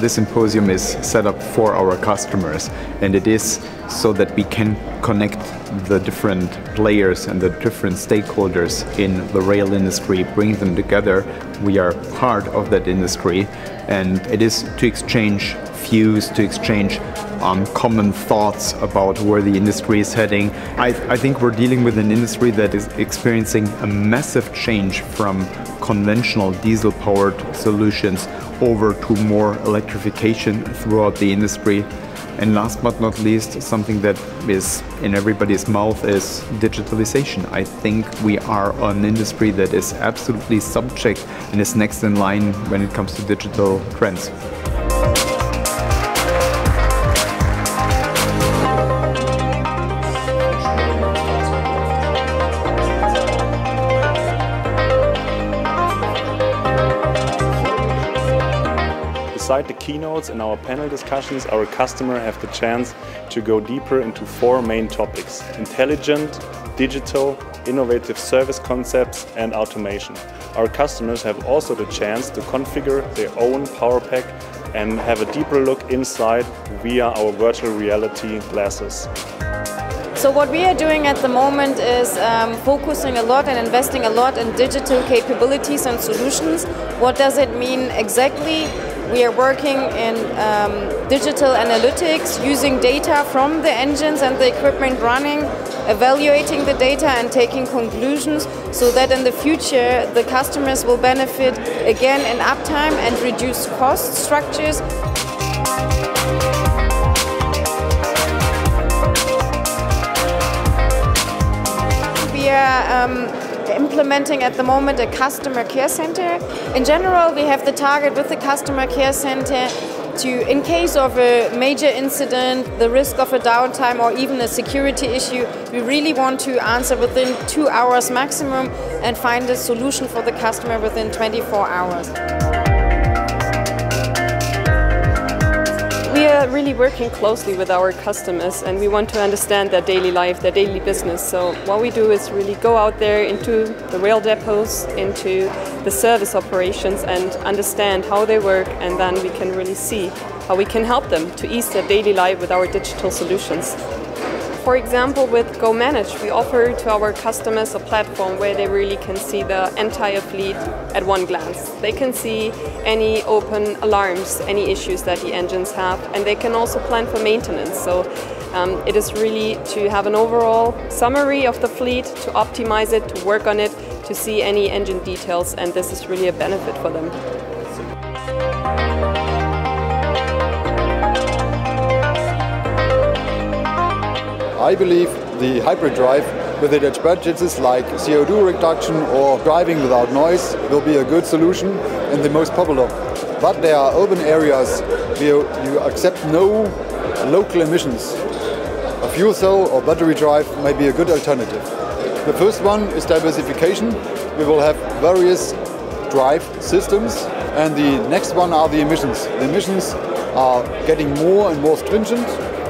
this symposium is set up for our customers, and it is so that we can connect the different players and the different stakeholders in the rail industry, bring them together. We are part of that industry, and it is to exchange views, to exchange common thoughts about where the industry is heading. I think we're dealing with an industry that is experiencing a massive change from conventional diesel-powered solutions over to more electrification throughout the industry. And last but not least, something that is in everybody's mouth is digitalization. I think we are an industry that is absolutely subject and is next in line when it comes to digital trends. Beside the keynotes and our panel discussions, our customers have the chance to go deeper into four main topics: intelligent, digital, innovative service concepts and automation. Our customers have also the chance to configure their own power pack and have a deeper look inside via our virtual reality glasses. So what we are doing at the moment is focusing a lot and investing a lot in digital capabilities and solutions. What does it mean exactly? We are working in digital analytics, using data from the engines and the equipment running, evaluating the data and taking conclusions so that in the future the customers will benefit again in uptime and reduce cost structures. Implementing at the moment a customer care center. In general, we have the target with the customer care center to, in case of a major incident, the risk of a downtime or even a security issue, we really want to answer within 2 hours maximum and find a solution for the customer within 24 hours. We are really working closely with our customers, and we want to understand their daily life, their daily business. So what we do is really go out there into the rail depots, into the service operations, and understand how they work, and then we can really see how we can help them to ease their daily life with our digital solutions. For example, with GoManage, we offer to our customers a platform where they really can see the entire fleet at one glance. They can see any open alarms, any issues that the engines have, and they can also plan for maintenance. So it is really to have an overall summary of the fleet, to optimize it, to work on it, to see any engine details, and this is really a benefit for them. I believe the hybrid drive with the advantages like CO2 reduction or driving without noise will be a good solution and the most popular. But there are open areas where you accept no local emissions. A fuel cell or battery drive may be a good alternative. The first one is diversification. We will have various drive systems, and the next one are the emissions. The emissions are getting more and more stringent,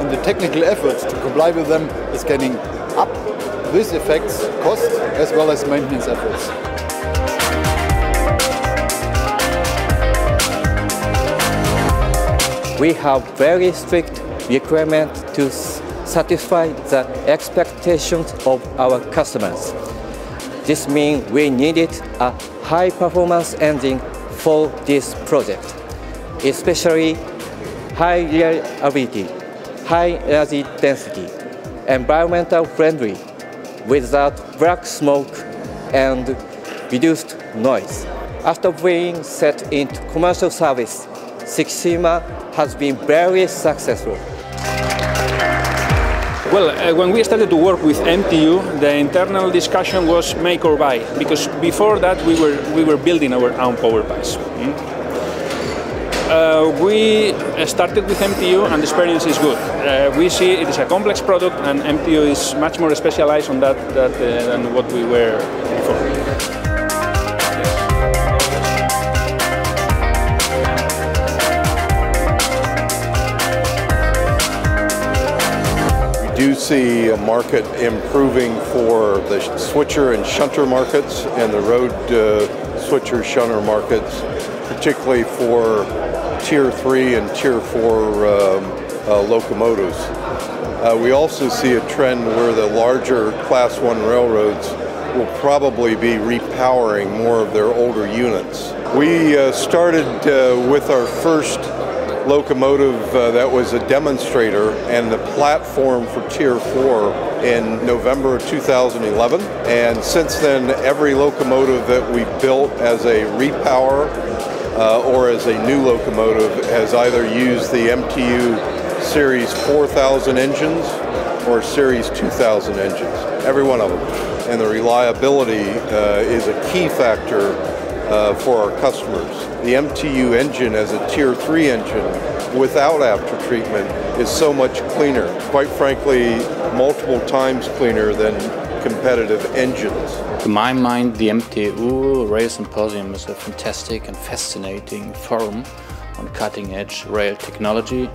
and the technical efforts to comply with them is getting up. This affects cost as well as maintenance efforts. We have very strict requirements to satisfy the expectations of our customers. This means we needed a high-performance engine for this project, especially high reliability, high energy density, environmental friendly, without black smoke and reduced noise. After being set into commercial service, Shikishima has been very successful. Well, when we started to work with MTU, the internal discussion was make or buy, because before that we were building our own power packs. We started with MTU and the experience is good. We see it is a complex product, and MTU is much more specialized on that than what we were before. We do see a market improving for the switcher and shunter markets and the road switcher shunter markets, particularly for Tier 3 and Tier 4 locomotives. We also see a trend where the larger Class 1 railroads will probably be repowering more of their older units. We started with our first locomotive that was a demonstrator and the platform for Tier 4 in November of 2011. And since then, every locomotive that we built as a repower or as a new locomotive has either used the MTU Series 4000 engines or Series 2000 engines, every one of them. And the reliability is a key factor for our customers. The MTU engine as a Tier 3 engine without aftertreatment is so much cleaner, quite frankly, multiple times cleaner than competitive engines. To my mind, the MTU Rail Symposium is a fantastic and fascinating forum on cutting-edge rail technology.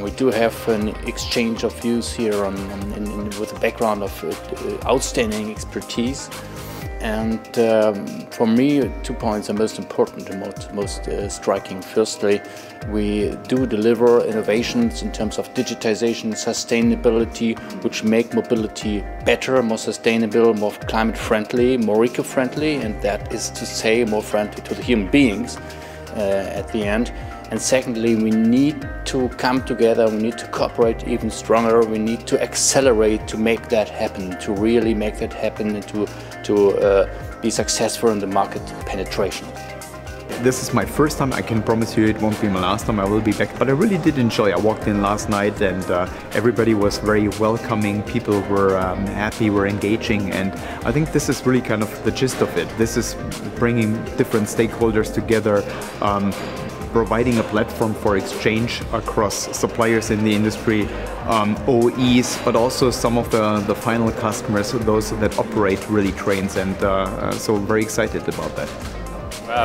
We do have an exchange of views here with a background of outstanding expertise. And for me, 2 points are most important and most striking. Firstly, we do deliver innovations in terms of digitization, sustainability, which make mobility better, more sustainable, more climate friendly, more eco-friendly, and that is to say more friendly to the human beings at the end. And secondly, we need to come together, we need to cooperate even stronger, we need to accelerate to make that happen, to really make that happen and to be successful in the market penetration. This is my first time, I can promise you it won't be my last time, I will be back. But I really did enjoy, I walked in last night and everybody was very welcoming, people were happy, were engaging, and I think this is really kind of the gist of it. This is bringing different stakeholders together, providing a platform for exchange across suppliers in the industry, OEs, but also some of the final customers, those that operate really trains, and so very excited about that.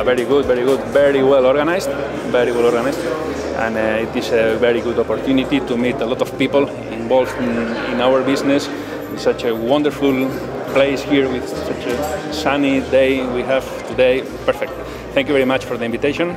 Very good, very well organized, and it is a very good opportunity to meet a lot of people involved in our business. It's such a wonderful place here with such a sunny day we have today, perfect. Thank you very much for the invitation.